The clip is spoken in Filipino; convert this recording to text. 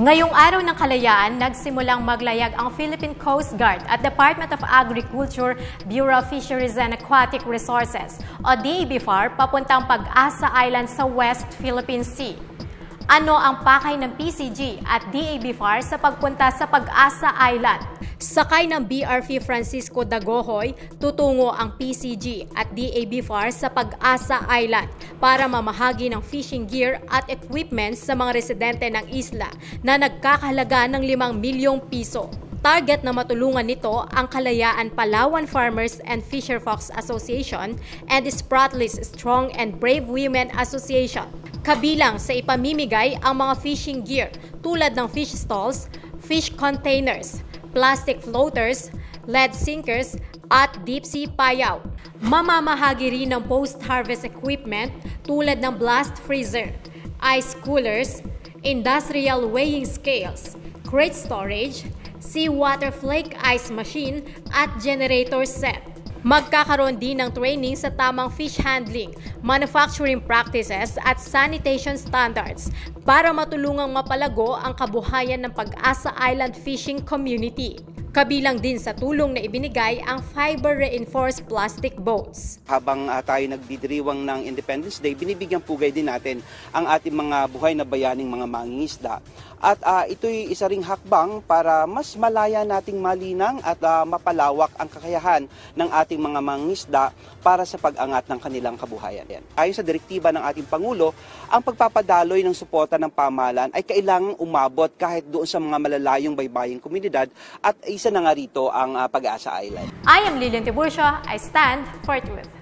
Ngayong araw ng kalayaan, nagsimulang maglayag ang Philippine Coast Guard at Department of Agriculture Bureau of Fisheries and Aquatic Resources o DABFAR papuntang Pag-asa Island sa West Philippine Sea. Ano ang pakay ng PCG at DABFAR sa pagpunta sa Pag-asa Island? Sakay ng BRV Francisco Dagohoy, tutungo ang PCG at DABFAR sa Pag-asa Island para mamahagi ng fishing gear at equipment sa mga residente ng isla na nagkakahalaga ng 5 milyong piso. Target na matulungan nito ang Kalayaan Palawan Farmers and Fisherfolk Association and Spratly's Strong and Brave Women Association. Kabilang sa ipamimigay ang mga fishing gear tulad ng fish stalls, fish containers, plastic floaters, lead sinkers, at deep-sea payaw. Mamamahagi rin ng post-harvest equipment tulad ng blast freezer, ice coolers, industrial weighing scales, crate storage, seawater flake ice machine at generator set. Magkakaroon din ng training sa tamang fish handling, manufacturing practices at sanitation standards para matulungang mapalago ang kabuhayan ng Pag-asa Island fishing community. Kabilang din sa tulong na ibinigay ang fiber-reinforced plastic boats. Habang tayo nagdidiriwang ng Independence Day, binibigyang pugay din natin ang ating mga buhay na bayaning mga mangingisda. At ito'y isa ring hakbang para mas malaya nating malinang at mapalawak ang kakayahan ng ating mga mangingisda para sa pag-angat ng kanilang kabuhayan. Ayon sa direktiba ng ating Pangulo, ang pagpapadaloy ng suporta ng pamahalaan ay kailangang umabot kahit doon sa mga malalayong baybaying komunidad at isa na nga rito ang Pag-asa Island. I am Lilian Tibusio. I stand for truth.